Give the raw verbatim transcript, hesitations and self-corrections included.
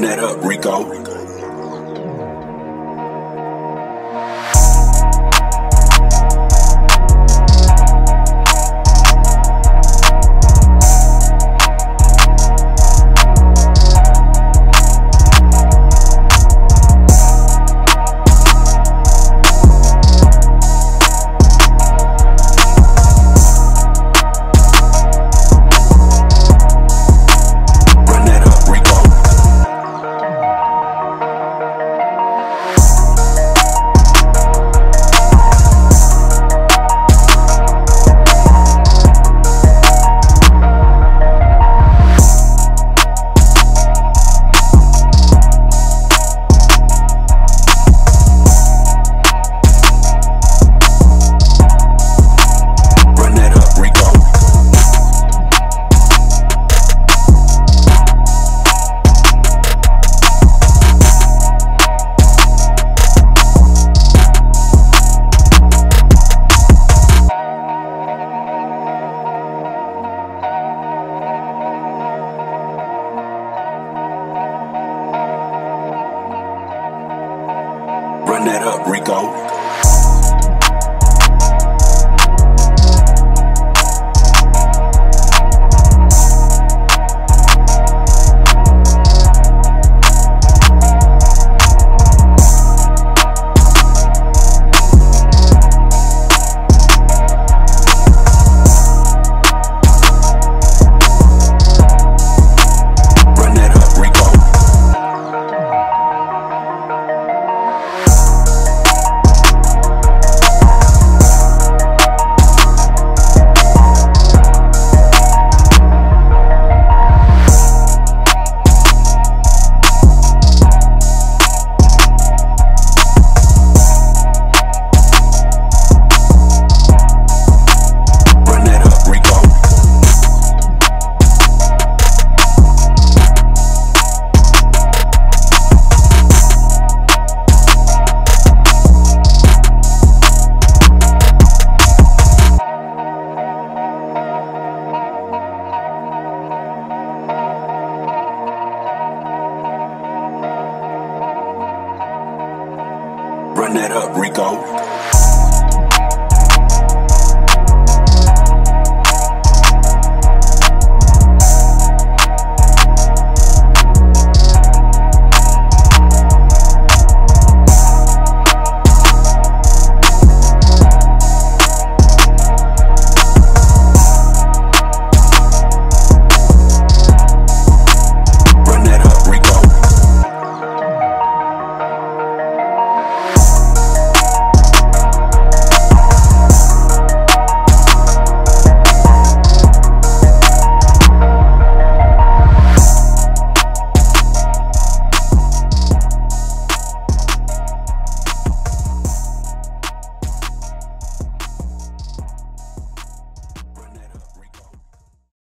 turn that up, Rico. Run that up, Rico. Run that up, Rico.